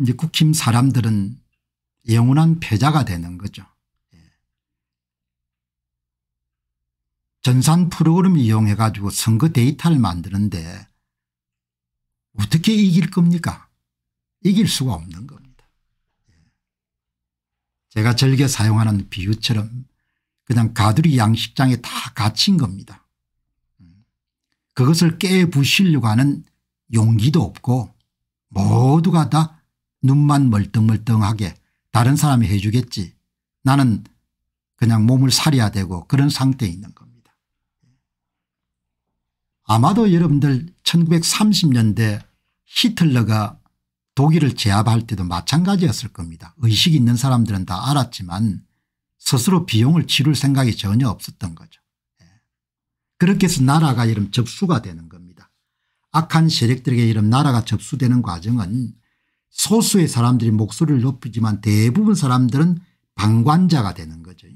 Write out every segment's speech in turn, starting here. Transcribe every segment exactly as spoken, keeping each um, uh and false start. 이제 국힘 사람들은 영원한 패자가 되는 거죠. 예. 전산 프로그램을 이용해 가지고 선거 데이터를 만드는데 어떻게 이길 겁니까? 이길 수가 없는 겁니다. 예. 제가 즐겨 사용하는 비유처럼 그냥 가두리 양식장에 다 갇힌 겁니다. 그것을 깨부수려고 하는 용기도 없고 모두가 다 눈만 멀뚱멀뚱하게 다른 사람이 해 주겠지, 나는 그냥 몸을 사려야 되고, 그런 상태에 있는 겁니다. 아마도 여러분들 천구백삼십 년대 히틀러가 독일을 제압할 때도 마찬가지였을 겁니다. 의식이 있는 사람들은 다 알았지만 스스로 비용을 치룰 생각이 전혀 없었던 거죠. 그렇게 해서 나라가 이런 접수가 되는 겁니다. 악한 세력들에게 이런 나라가 접수되는 과정은 소수의 사람들이 목소리를 높이지만 대부분 사람들은 방관자가 되는 거죠.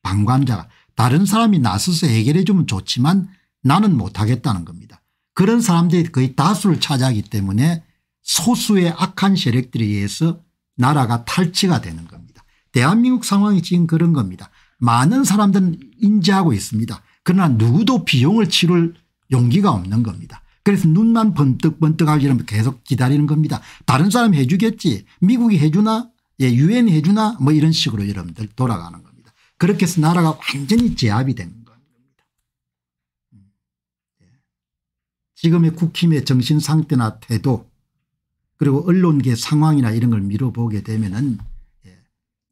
방관자가, 다른 사람이 나서서 해결해 주면 좋지만 나는 못하겠다는 겁니다. 그런 사람들이 거의 다수를 차지하기 때문에 소수의 악한 세력들에 의해서 나라가 탈취가 되는 겁니다. 대한민국 상황이 지금 그런 겁니다. 많은 사람들은 인지하고 있습니다. 그러나 누구도 비용을 치를 용기가 없는 겁니다. 그래서 눈만 번뜩번뜩하고 이러면 계속 기다리는 겁니다. 다른 사람이 해 주겠지, 미국이 해 주나, 예, 유엔이 해 주나, 뭐 이런 식으로 여러분들 돌아가는 겁니다. 그렇게 해서 나라가 완전히 제압이 되는 겁니다. 지금의 국힘의 정신 상태나 태도, 그리고 언론계 상황이나 이런 걸 미뤄보게 되면은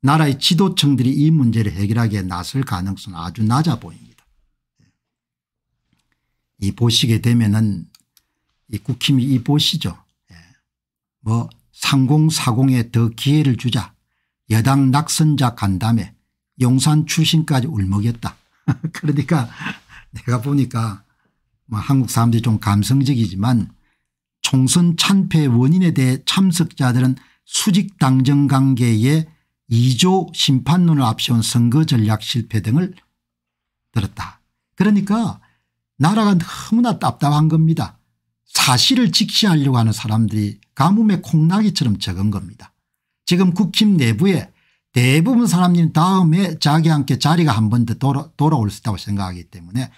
나라의 지도층들이 이 문제를 해결하기에 나설 가능성은 아주 낮아 보입니다. 이 보시게 되면은 이 국힘이 이 보시죠. 예. 뭐 삼공사공에 더 기회를 주자, 여당 낙선자 간담회 용산 출신까지 울먹였다. 그러니까 내가 보니까 뭐 한국 사람들이 좀 감성적이지만 총선 참패 원인에 대해 참석자들은 수직 당정 관계에 이조 심판론을 앞세운 선거 전략 실패 등을 들었다. 그러니까 나라가 너무나 답답한 겁니다. 사실을 직시하려고 하는 사람들이 가뭄에 콩나기처럼 적은 겁니다. 지금 국힘 내부에 대부분 사람들은 다음에 자기 함께 자리가 한 번 더 돌아, 돌아올 수 있다고 생각하기 때문에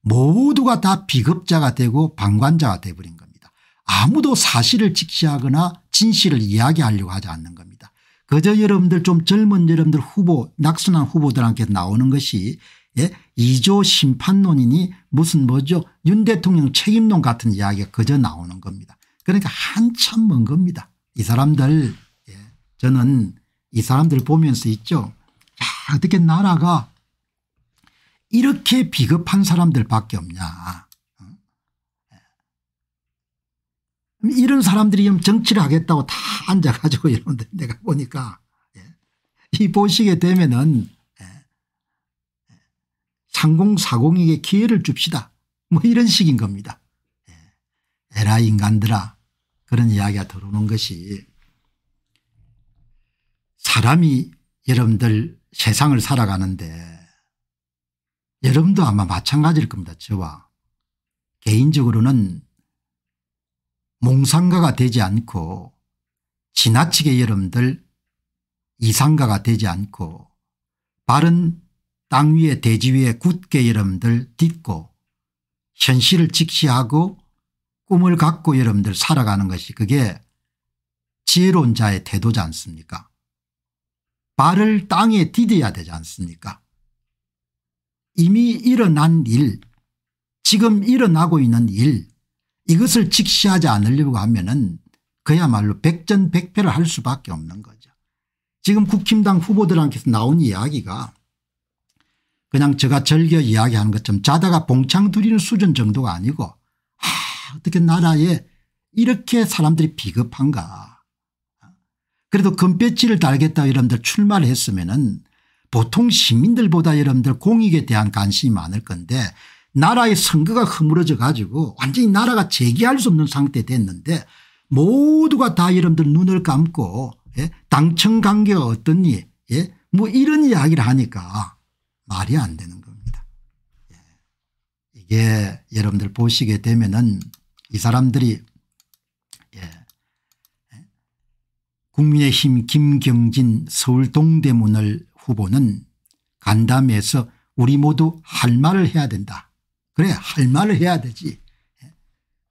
모두가 다 비급자가 되고 방관자가 돼버린 겁니다. 아무도 사실을 직시하거나 진실을 이야기하려고 하지 않는 겁니다. 그저 여러분들 좀 젊은 여러분들 후보, 낙선한 후보들한테 나오는 것이, 예, 이조 심판론이니 무슨 뭐죠, 윤 대통령 책임론 같은 이야기가 그저 나오는 겁니다. 그러니까 한참 먼 겁니다. 이 사람들, 예, 저는 이 사람들 보면서 있죠. 야, 어떻게 나라가 이렇게 비겁한 사람들밖에 없냐. 이런 사람들이 정치를 하겠다고 다 앉아가지고, 이런데 내가 보니까, 예, 이 보시게 되면은 삼공사공에게 기회를 줍시다, 뭐 이런 식인 겁니다. 예. 에라 인간들아, 그런 이야기가 들어오는 것이, 사람이 여러분들 세상을 살아가는데 여러분도 아마 마찬가지일 겁니다. 저와 개인적으로는 몽상가가 되지 않고 지나치게 여러분들 이상가가 되지 않고 바른 땅 위에 대지 위에 굳게 여러분들 딛고 현실을 직시하고 꿈을 갖고 여러분들 살아가는 것이, 그게 지혜로운 자의 태도지 않습니까? 발을 땅에 디뎌야 되지 않습니까? 이미 일어난 일, 지금 일어나고 있는 일, 이것을 직시하지 않으려고 하면은 그야말로 백전백패를 할 수밖에 없는 거죠. 지금 국힘당 후보들한테서 나온 이야기가 그냥 제가 즐겨 이야기하는 것처럼 자다가 봉창 두리는 수준 정도가 아니고, 아, 어떻게 나라에 이렇게 사람들이 비겁한가. 그래도 금배지를 달겠다 여러분들 출마를 했으면은 보통 시민들보다 여러분들 공익에 대한 관심이 많을 건데, 나라의 선거가 허물어져 가지고 완전히 나라가 재기할 수 없는 상태 됐는데 모두가 다 여러분들 눈을 감고, 예, 당청 관계가 어떠니, 예, 뭐 이런 이야기를 하니까 말이 안 되는 겁니다. 예. 이게 여러분들 보시게 되면은 이 사람들이, 예, 국민의힘 김경진 서울 동대문을 후보는 간담회에서 우리 모두 할 말을 해야 된다. 그래, 할 말을 해야 되지.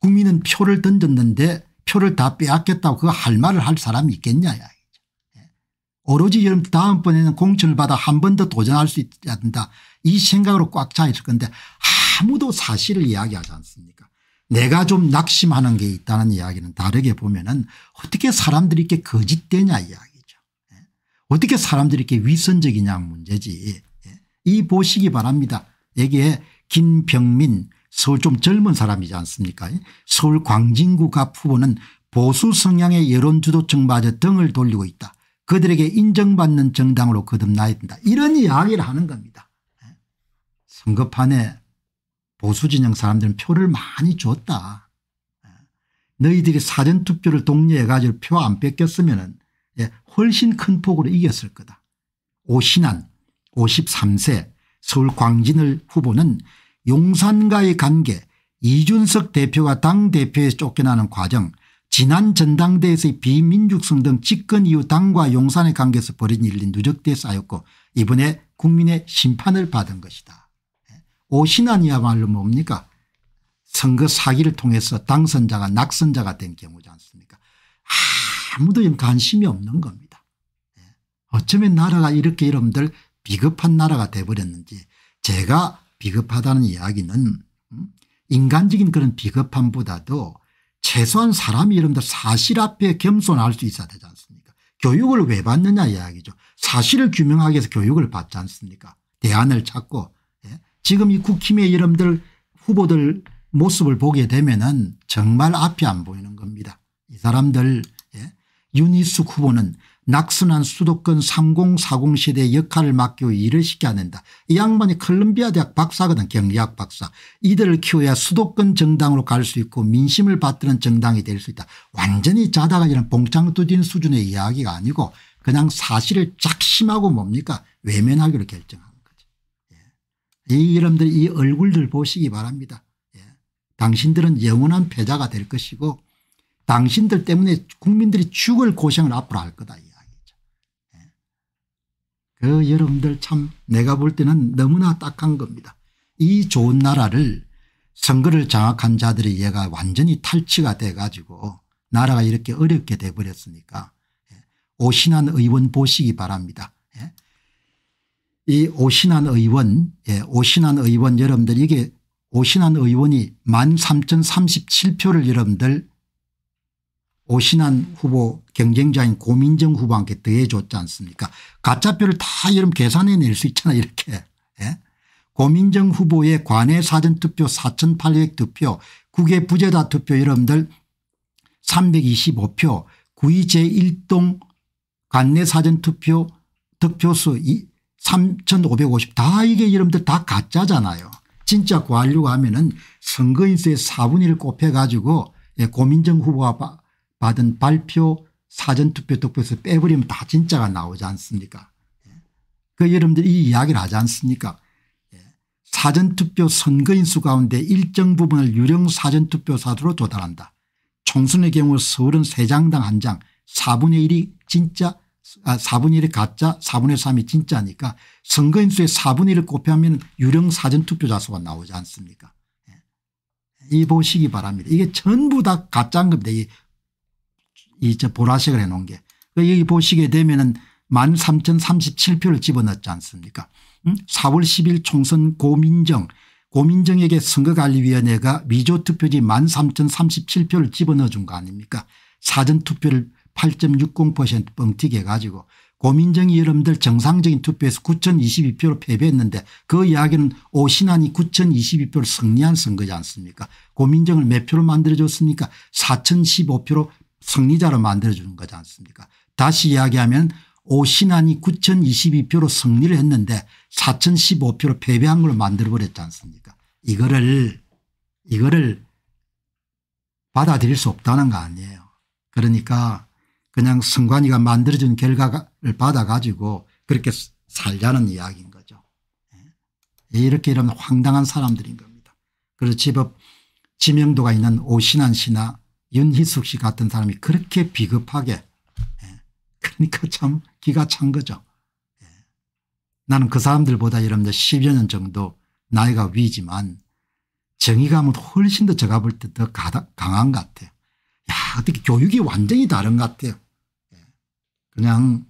국민은 표를 던졌는데 표를 다 빼앗겼다고 그 할 말을 할 사람이 있겠냐. 오로지 여러분 다음번에는 공천을 받아 한 번 더 도전할 수 있어야 된다. 이 생각으로 꽉 차 있을 건데 아무도 사실을 이야기하지 않습니까? 내가 좀 낙심하는 게 있다는 이야기는 다르게 보면은 어떻게 사람들이 이렇게 거짓되냐 이야기죠. 어떻게 사람들이 이렇게 위선적이냐 문제지. 이 보시기 바랍니다. 여기에 김병민 서울 좀 젊은 사람이지 않습니까? 서울 광진구갑 후보는 보수 성향의 여론주도층마저 등을 돌리고 있다. 그들에게 인정받는 정당으로 거듭나야 된다. 이런 이야기를 하는 겁니다. 선거판에 보수진영 사람들은 표를 많이 줬다. 너희들이 사전투표를 독려해가지고 표 안 뺏겼으면 훨씬 큰 폭으로 이겼을 거다. 오신환 오십삼 세 서울 광진을 후보는 용산과의 관계, 이준석 대표가 당대표에 쫓겨나는 과정, 지난 전당대회에서의 비민족성 등 집권 이후 당과 용산의 관계에서 벌인 일이 누적돼 쌓였고 이번에 국민의 심판을 받은 것이다. 오신환이야말로 뭡니까? 선거 사기를 통해서 당선자가 낙선자가 된 경우지 않습니까? 아무도 관심이 없는 겁니다. 어쩌면 나라가 이렇게 여러분들 비겁한 나라가 돼버렸는지 제가 비겁하다는 이야기는 인간적인 그런 비겁함보다도 최소한 사람이 여러분들 사실 앞에 겸손할 수 있어야 되지 않습니까? 교육을 왜 받느냐 이야기죠. 사실을 규명하기 위해서 교육을 받지 않습니까? 대안을 찾고. 예? 지금 이 국힘의 여러분들 후보들 모습을 보게 되면은 정말 앞이 안 보이는 겁니다. 이 사람들 예? 윤희숙 후보는 낙선한 수도권 삼십 사십 시대의 역할을 맡기 위해 일을 시켜야 된다. 이 양반이 컬럼비아 대학 박사거든. 경제학 박사. 이들을 키워야 수도권 정당으로 갈 수 있고 민심을 받드는 정당이 될 수 있다. 완전히 자다가 이런 봉창 뜯은 수준의 이야기가 아니고 그냥 사실을 작심하고 뭡니까 외면하기로 결정한 거죠. 예. 이 여러분들 이 얼굴들 보시기 바랍니다. 예. 당신들은 영원한 패자가 될 것이고 당신들 때문에 국민들이 죽을 고생을 앞으로 할 거다. 그 여러분들 참 내가 볼 때는 너무나 딱한 겁니다. 이 좋은 나라를 선거를 장악한 자들의 얘가 완전히 탈취가 돼가지고 나라가 이렇게 어렵게 돼버렸으니까 오신환 의원 보시기 바랍니다. 이 오신환 의원 오신환 의원 여러분들 이게 오신환 의원이 만 삼천 삼십칠 표를 여러분들 오신환 후보 경쟁자인 고민정 후보한테 더해줬지 않습니까? 가짜표를 다 여러분 계산해낼 수 있잖아 이렇게. 예? 고민정 후보의 관외 사전투표 사천 팔백 투표, 국외 부재다 투표 여러분들 삼백이십오 표, 구의 제일 동 관내 사전투표 득표수 삼천 오백오십 다 이게 여러분들 다 가짜잖아요. 진짜 구하려고 하면은 선거인수의 사분의 일을 곱해가지고 예, 고민정 후보가 받은 발표 사전투표 득표에서 빼버리면 다 진짜가 나오지 않습니까? 예. 그 여러분들이 이 이야기를 하지 않습니까? 예. 사전투표 선거인수 가운데 일정 부분을 유령 사전투표사로 조달한다. 총선의 경우 서울은 세 장당 한 장 사분의 일이 진짜 아, 사분의 일이 가짜 사분의 삼이 진짜니까 선거인수의 사분의 일을 곱하면 유령 사전투표자 수가 나오지 않습니까? 예. 이 보시기 바랍니다. 이게 전부 다 가짜인 겁니다. 이 이 저 보라색을 해놓은 게. 여기 보시게 되면은 만 삼천 삼십칠 표를 집어넣지 않습니까? 음? 사월 십일 총선 고민정. 고민정에게 선거관리위원회가 위조투표지 만 삼천 삼십칠 표를 집어넣어준 거 아닙니까? 사전투표를 팔 점 육십 퍼센트 뻥튀기 해가지고 고민정이 여러분들 정상적인 투표에서 구천 이십이 표로 패배했는데 그 이야기는 오신환이 구천 이십이 표를 승리한 선거지 않습니까? 고민정을 몇 표로 만들어줬습니까? 사천 십오 표로 승리자로 만들어주는 거지 않습니까? 다시 이야기하면 오신환이 구천 이십이 표로 승리를 했는데 사천 십오 표로 패배한 걸로 만들어버렸지 않습니까? 이거를 이거를 받아들일 수 없다는 거 아니에요. 그러니까 그냥 선관위가 만들어준 결과를 받아가지고 그렇게 살자는 이야기인 거죠. 이렇게 이런 황당한 사람들인 겁니다. 그래서 제법 지명도가 있는 오신환 씨나 윤희숙 씨 같은 사람이 그렇게 비겁하게 그러니까 참 기가 찬 거죠. 예. 나는 그 사람들보다 여러분들 십여 년 정도 나이가 위지만 정의감은 훨씬 더 제가 볼 때 더 강한 것 같아요. 야, 어떻게 교육이 완전히 다른 것 같아요. 예. 그냥,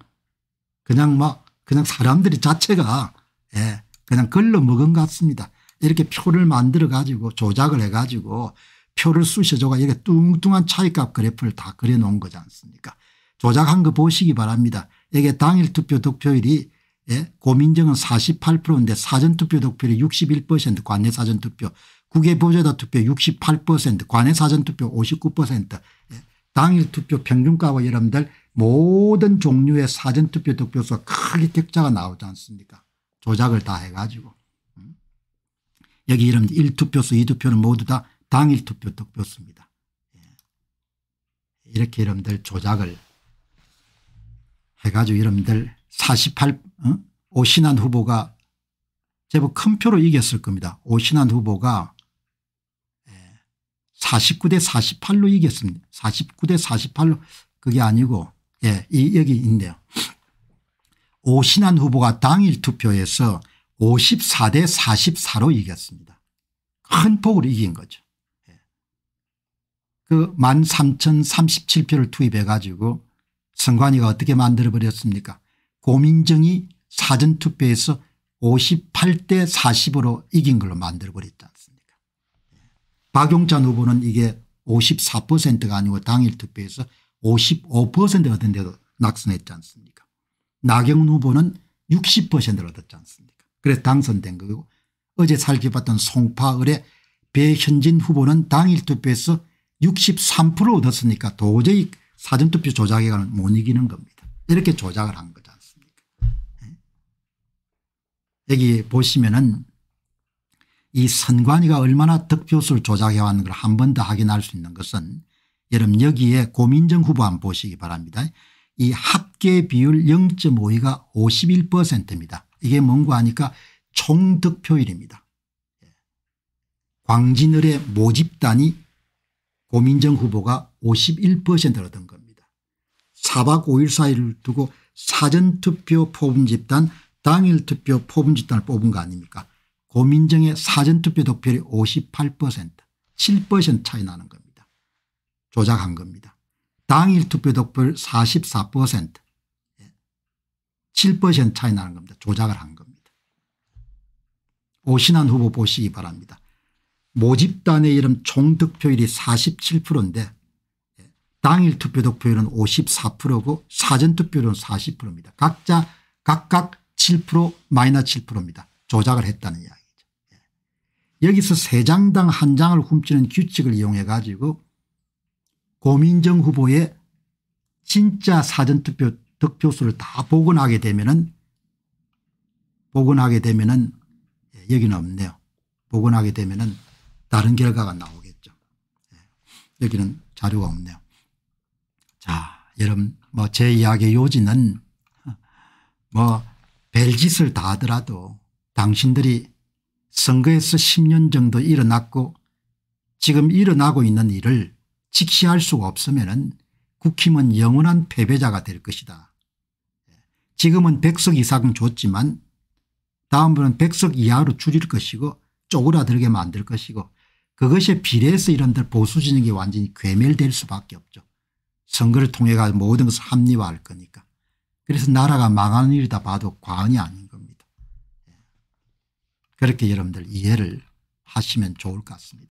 그냥 막, 그냥 사람들이 자체가, 예, 그냥 걸러먹은 것 같습니다. 이렇게 표를 만들어 가지고 조작을 해 가지고 표를 쑤셔줘가 이렇게 뚱뚱한 차이값 그래프를 다 그려놓은 거지 않습니까? 조작한 거 보시기 바랍니다. 이게 당일 투표 득표율이, 예, 고민정은 사십팔 퍼센트인데 사전투표 득표율이 육십일 퍼센트, 관내 사전투표, 국외보조자 투표 육십팔 퍼센트, 관내 사전투표 오십구 퍼센트, 예, 당일 투표 평균가와 여러분들 모든 종류의 사전투표 득표수가 크게 격차가 나오지 않습니까? 조작을 다 해가지고. 여기 이러면 일 투표수, 이 투표는 모두 다 당일 투표 득표수입니다. 이렇게 여러분들 조작을 해가지고 여러분들 사십팔, 어? 오신환 후보가 제법 큰 표로 이겼을 겁니다. 오신환 후보가 사십구 대 사십팔로 이겼습니다. 사십구 대 사십팔로 그게 아니고, 예, 이 여기 있네요. 오신환 후보가 당일 투표에서 오십사 대 사십사로 이겼습니다. 큰 폭으로 이긴 거죠. 그 만 삼천 삼십칠 표를 투입해 가지고 선관위가 어떻게 만들어버렸습니까? 고민정이 사전투표에서 오십팔 대 사십으로 이긴 걸로 만들어버렸지 않습니까? 박용찬 후보는 이게 오십사 퍼센트가 아니고 당일 투표에서 오십오 퍼센트 얻은 데도 낙선했지 않습니까? 나경원 후보는 육십 퍼센트를 얻었지 않습니까? 그래서 당선된 거고, 어제 살펴봤던 송파을의 배현진 후보는 당일 투표에서 육십삼 퍼센트 얻었으니까 도저히 사전투표 조작에 관한 못 이기는 겁니다. 이렇게 조작을 한 거지 않습니까? 여기 보시면은 이 선관위가 얼마나 득표수를 조작해 왔는 걸 한 번 더 확인할 수 있는 것은 여러분 여기에 고민정 후보 한번 보시기 바랍니다. 이 합계 비율 영 점 오이가 오십일 퍼센트입니다. 이게 뭔가 하니까 총 득표율입니다. 광진을의 모집단이 고민정 후보가 오십일 퍼센트를 얻은 겁니다. 사 박 오 일 사이를 두고 사전투표 뽑은 집단, 당일투표 뽑은 집단을 뽑은 거 아닙니까? 고민정의 사전투표 득표율이 오십팔 퍼센트, 칠 퍼센트 차이 나는 겁니다. 조작한 겁니다. 당일투표 득표율 사십사 퍼센트, 칠 퍼센트 차이 나는 겁니다. 조작을 한 겁니다. 오신환 후보 보시기 바랍니다. 모집단의 이름 총 득표율이 사십칠 퍼센트인데 당일 투표 득표율은 오십사 퍼센트고 사전 투표율은 사십 퍼센트입니다. 각자 각각 칠 퍼센트 마이너스 칠 퍼센트입니다. 조작을 했다는 이야기죠. 여기서 세 장당 한 장을 훔치는 규칙을 이용해 가지고 고민정 후보의 진짜 사전 투표 득표수를 다 복원하게 되면은, 복원하게 되면은, 예, 여기는 없네요. 복원하게 되면은 다른 결과가 나오겠죠. 예, 여기는 자료가 없네요. 자, 여러분, 뭐 제 이야기의 요지는 뭐 별짓을 다 하더라도 당신들이 선거에서 십 년 정도 일어났고 지금 일어나고 있는 일을 직시할 수가 없으면은 국힘은 영원한 패배자가 될 것이다. 지금은 백 석 이상은 좋지만 다음번은 백 석 이하로 줄일 것이고 쪼그라들게 만들 것이고 그것에 비례해서 이런들 보수 진영이 완전히 괴멸될 수밖에 없죠. 선거를 통해 가지고 모든 것을 합리화할 거니까. 그래서 나라가 망하는 일이다 봐도 과언이 아닌 겁니다. 그렇게 여러분들 이해를 하시면 좋을 것 같습니다.